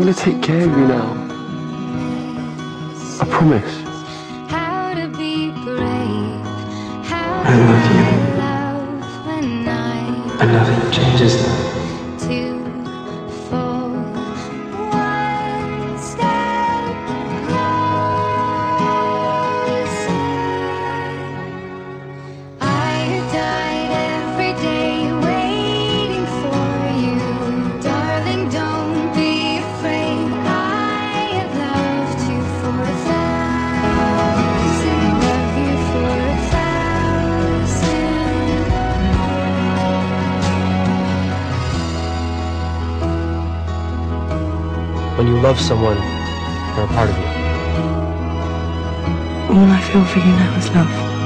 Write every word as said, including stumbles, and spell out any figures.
I'm gonna take care of you now. I promise. How to be brave. How I love you. I and nothing changes that. Two, four, one step closer. I have died every day waiting for you. Darling, don't be afraid. I have loved you for a thousand. Love you for a thousand more. When you love someone, they're a part of you. All I feel for you now is love.